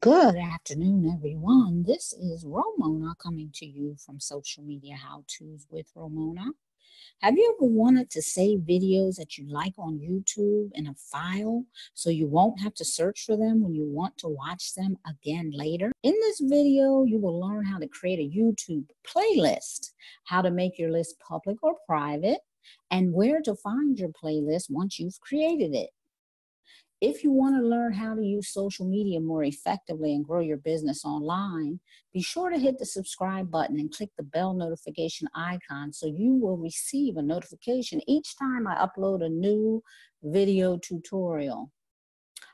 Good afternoon, everyone. This is Romona coming to you from Social Media How-To's with Romona. Have you ever wanted to save videos that you like on YouTube in a file so you won't have to search for them when you want to watch them again later? In this video, you will learn how to create a YouTube playlist, how to make your list public or private, and where to find your playlist once you've created it. If you want to learn how to use social media more effectively and grow your business online, be sure to hit the subscribe button and click the bell notification icon so you will receive a notification each time I upload a new video tutorial.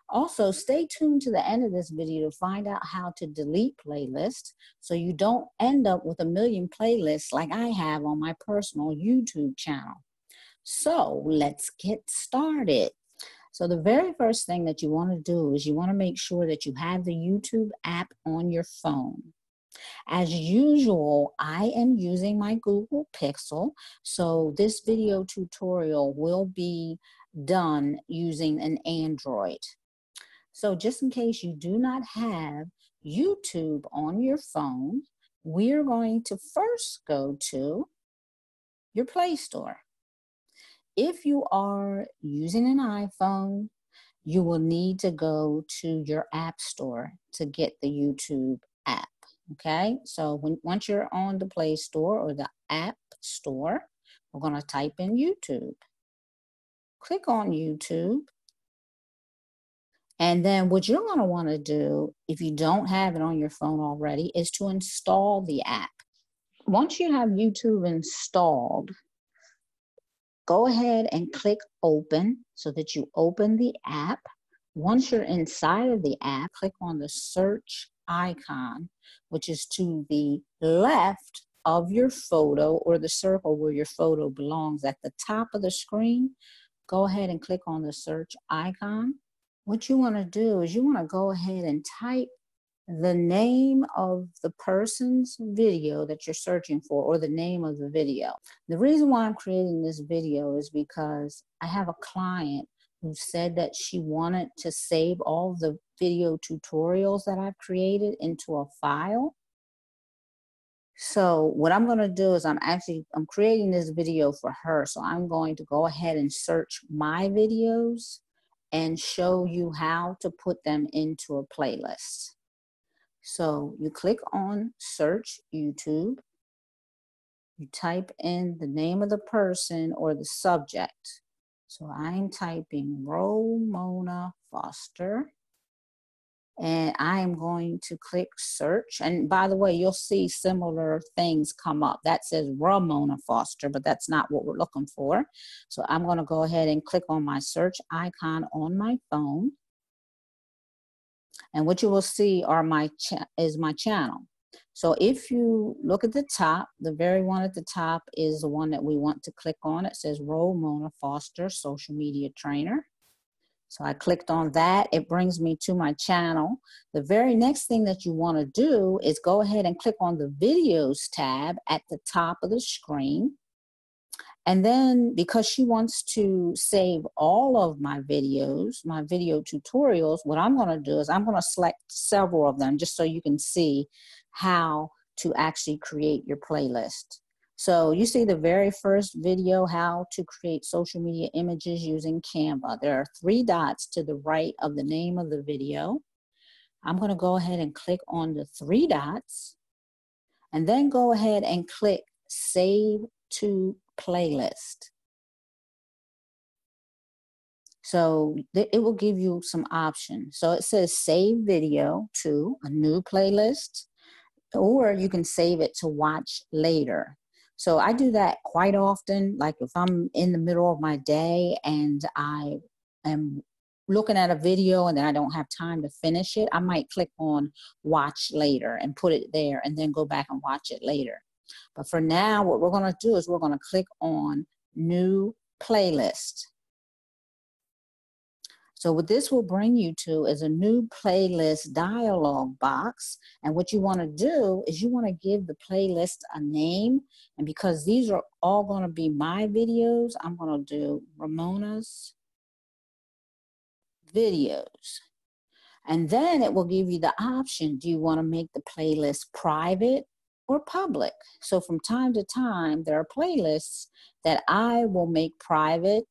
Also, stay tuned to the end of this video to find out how to delete playlists so you don't end up with a million playlists like I have on my personal YouTube channel. So let's get started. So the very first thing that you want to do is you want to make sure that you have the YouTube app on your phone. As usual, I am using my Google Pixel, so this video tutorial will be done using an Android. So just in case you do not have YouTube on your phone, we're going to first go to your Play Store. If you are using an iPhone, you will need to go to your app store to get the YouTube app, okay? So once you're on the Play Store or the app store, we're going to type in YouTube. Click on YouTube. And then what you're going to want to do, if you don't have it on your phone already, is to install the app. Once you have YouTube installed, go ahead and click open so that you open the app. Once you're inside of the app, click on the search icon, which is to the left of your photo or the circle where your photo belongs. At the top of the screen, go ahead and click on the search icon. What you want to do is you want to go ahead and type the name of the person's video that you're searching for, or the name of the video. The reason why I'm creating this video is because I have a client who said that she wanted to save all the video tutorials that I've created into a file. So what I'm going to do is I'm creating this video for her. So I'm going to go ahead and search my videos and show you how to put them into a playlist. So you click on search YouTube, you type in the name of the person or the subject. So I'm typing Romona Foster, and I am going to click search. And by the way, you'll see similar things come up. That says Romona Foster, but that's not what we're looking for. So I'm going to go ahead and click on my search icon on my phone. And what you will see are my channel. So if you look at the top, the very one at the top is the one that we want to click on. It says Romona Foster, Social Media Trainer. So I clicked on that. It brings me to my channel. The very next thing that you want to do is go ahead and click on the videos tab at the top of the screen. And then, because she wants to save all of my videos, my video tutorials, what I'm going to do is I'm going to select several of them just so you can see how to actually create your playlist. So you see the very first video, how to create social media images using Canva. There are three dots to the right of the name of the video. I'm going to go ahead and click on the three dots, and then go ahead and click Save to Playlist. So it will give you some options. So it says save video to a new playlist, or you can save it to watch later. So I do that quite often. Like if I'm in the middle of my day and I am looking at a video and then I don't have time to finish it, I might click on watch later and put it there and then go back and watch it later. But for now, what we're going to do is we're going to click on New Playlist. So what this will bring you to is a new playlist dialog box. And what you want to do is you want to give the playlist a name. And because these are all going to be my videos, I'm going to do Romona's videos. And then it will give you the option, do you want to make the playlist private or public? So from time to time, there are playlists that I will make private.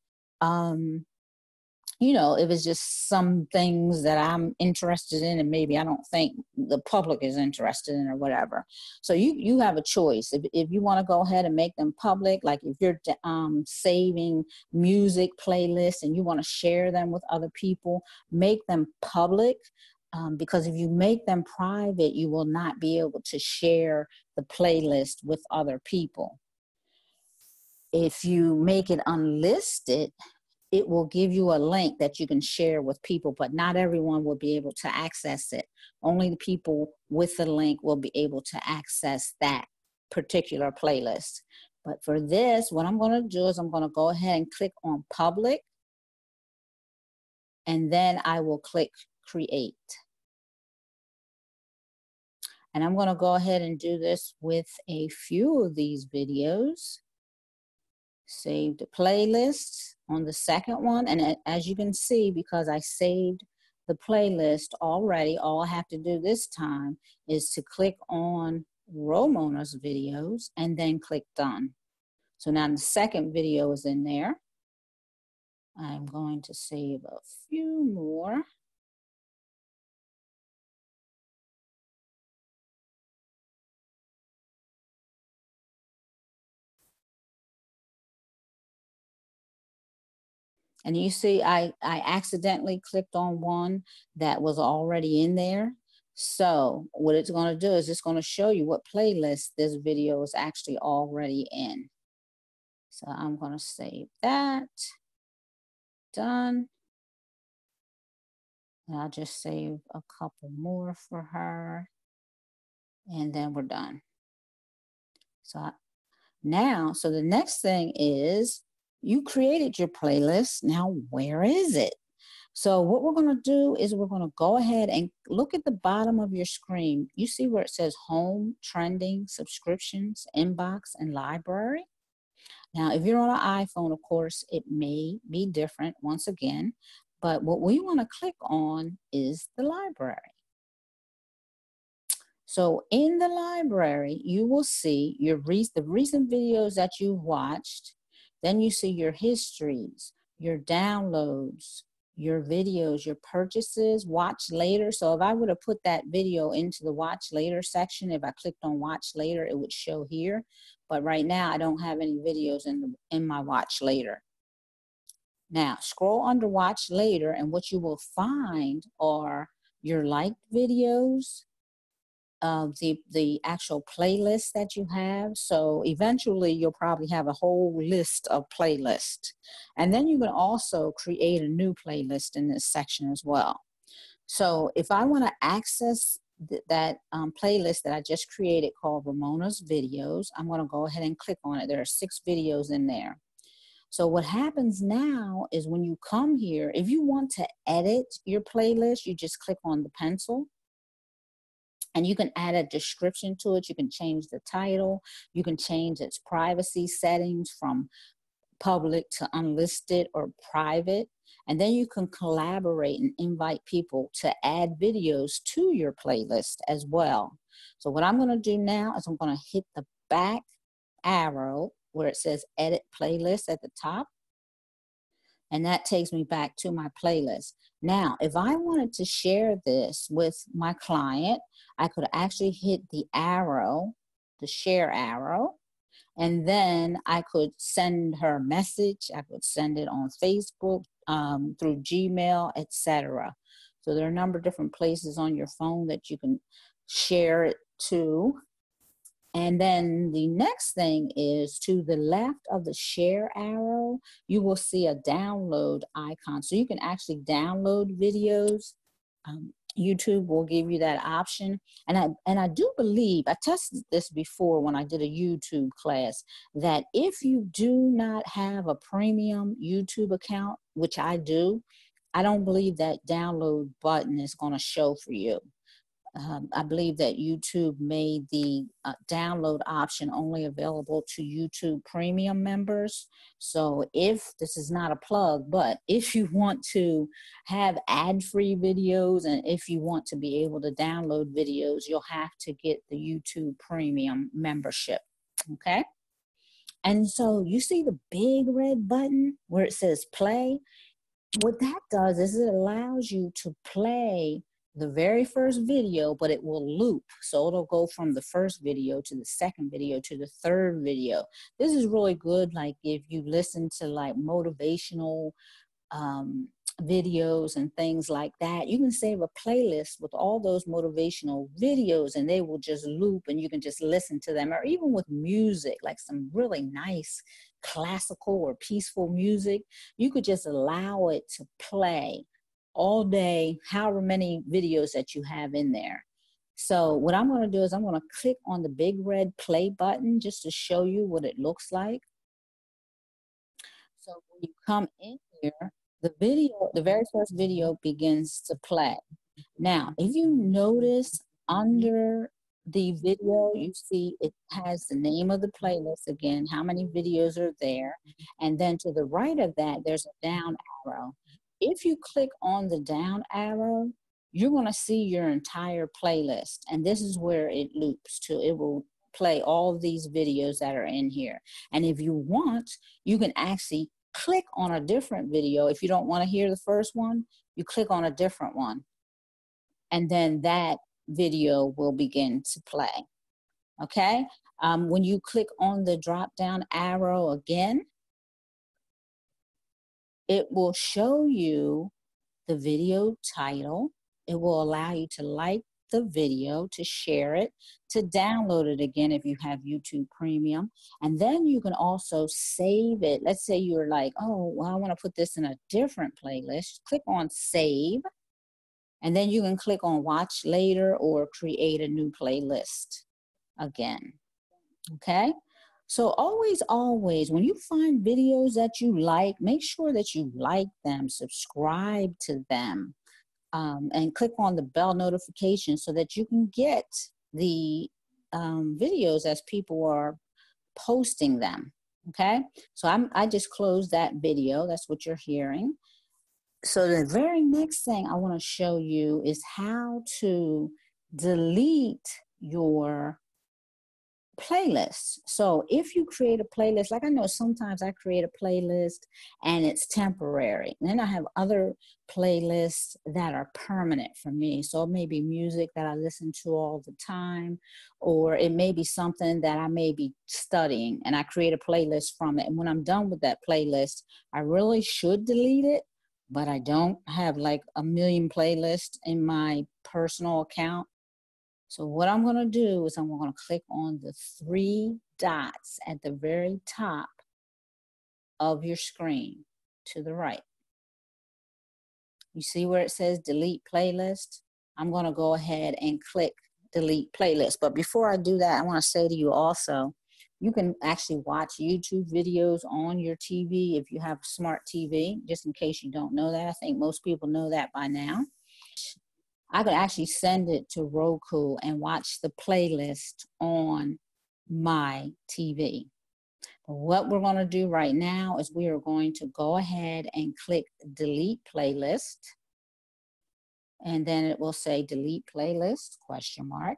You know, if it's just some things that I'm interested in and maybe I don't think the public is interested in or whatever. So you have a choice. If you want to go ahead and make them public, like if you're saving music playlists and you want to share them with other people, make them public. Because if you make them private, you will not be able to share the playlist with other people. If you make it unlisted, it will give you a link that you can share with people, but not everyone will be able to access it. Only the people with the link will be able to access that particular playlist. But for this, what I'm going to do is I'm going to go ahead and click on public, and then I will click create. And I'm going to go ahead and do this with a few of these videos. Save the playlist on the second one. And as you can see, because I saved the playlist already, all I have to do this time is to click on Romona's videos and then click done. So now the second video is in there. I'm going to save a few more. And you see, I accidentally clicked on one that was already in there. So what it's going to do is it's going to show you what playlist this video is actually already in. So I'm going to save that. Done. And I'll just save a couple more for her. And then we're done. So so the next thing is, you created your playlist, now where is it? So what we're gonna do is we're gonna go ahead and look at the bottom of your screen. You see where it says home, trending, subscriptions, inbox, and library? Now, if you're on an iPhone, of course, it may be different once again, but what we wanna click on is the library. So in the library, you will see your the recent videos that you've watched. Then you see your histories, your downloads, your videos, your purchases, watch later. So if I would have put that video into the watch later section, if I clicked on watch later, it would show here. But right now I don't have any videos in my watch later. Now scroll under watch later and what you will find are your liked videos, the actual playlist that you have. So eventually you'll probably have a whole list of playlists. And then you can also create a new playlist in this section as well. So if I want to access that playlist that I just created called Romona's Videos, I'm going to go ahead and click on it. There are 6 videos in there. So what happens now is when you come here, if you want to edit your playlist, you just click on the pencil. And you can add a description to it. You can change the title. You can change its privacy settings from public to unlisted or private. And then you can collaborate and invite people to add videos to your playlist as well. So what I'm going to do now is I'm going to hit the back arrow where it says edit playlist at the top. And that takes me back to my playlist. Now, if I wanted to share this with my client, I could actually hit the arrow, the share arrow, and then I could send her a message. I could send it on Facebook, through Gmail, etc. So there are a number of different places on your phone that you can share it to. And then the next thing is to the left of the share arrow, you will see a download icon. So you can actually download videos. YouTube will give you that option. And I do believe, I tested this before when I did a YouTube class, that if you do not have a premium YouTube account, which I do, I don't believe that download button is going to show for you. I believe that YouTube made the download option only available to YouTube Premium members. So if, this is not a plug, but if you want to have ad-free videos and if you want to be able to download videos, you'll have to get the YouTube Premium membership, okay? And so you see the big red button where it says play? What that does is it allows you to play the very first video, but it will loop. So it'll go from the first video to the second video to the third video. This is really good. Like if you listen to like motivational videos and things like that, you can save a playlist with all those motivational videos and they will just loop and you can just listen to them. Or even with music, like some really nice classical or peaceful music, you could just allow it to play all day, however many videos that you have in there. So what I'm going to do is I'm going to click on the big red play button just to show you what it looks like. So when you come in here, the video, the very first video begins to play. Now, if you notice under the video, you see it has the name of the playlist again, how many videos are there. And then to the right of that, there's a down arrow. If you click on the down arrow, you're going to see your entire playlist. And this is where it loops to. It will play all these videos that are in here. And if you want, you can actually click on a different video. If you don't want to hear the first one, you click on a different one. And then that video will begin to play. Okay? When you click on the drop down arrow again, it will show you the video title. It will allow you to like the video, to share it, to download it again if you have YouTube Premium. And then you can also save it. Let's say you're like, oh, well, I want to put this in a different playlist. Click on Save. And then you can click on Watch Later or Create a New Playlist again. Okay? So always, always, when you find videos that you like, make sure that you like them, subscribe to them, and click on the bell notification so that you can get the videos as people are posting them, okay? So I just closed that video. That's what you're hearing. So the very next thing I want to show you is how to delete your playlist. So if you create a playlist, like I know sometimes I create a playlist and it's temporary. And then I have other playlists that are permanent for me. So it may be music that I listen to all the time, or it may be something that I may be studying and I create a playlist from it. And when I'm done with that playlist, I really should delete it, but I don't have like a million playlists in my personal account. So what I'm going to do is I'm going to click on the three dots at the very top of your screen to the right. You see where it says delete playlist? I'm going to go ahead and click delete playlist. But before I do that, I want to say to you also, you can actually watch YouTube videos on your TV if you have a smart TV, just in case you don't know that. I think most people know that by now. I could actually send it to Roku and watch the playlist on my TV. But what we're going to do right now is we are going to go ahead and click delete playlist. And then it will say delete playlist, question mark.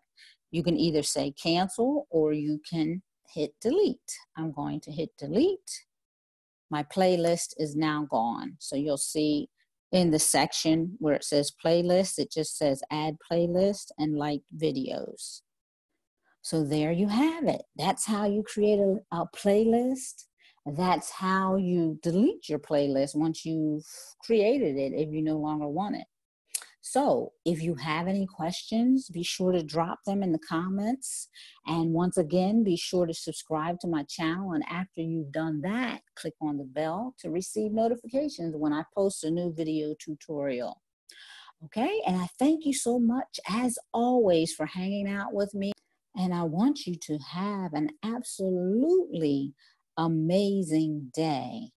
You can either say cancel or you can hit delete. I'm going to hit delete. My playlist is now gone. So you'll see in the section where it says playlist, it just says add playlist and like videos. So there you have it. That's how you create a playlist. That's how you delete your playlist once you've created it if you no longer want it. So if you have any questions, be sure to drop them in the comments. And once again, be sure to subscribe to my channel. And after you've done that, click on the bell to receive notifications when I post a new video tutorial. Okay, and I thank you so much, as always, for hanging out with me. And I want you to have an absolutely amazing day.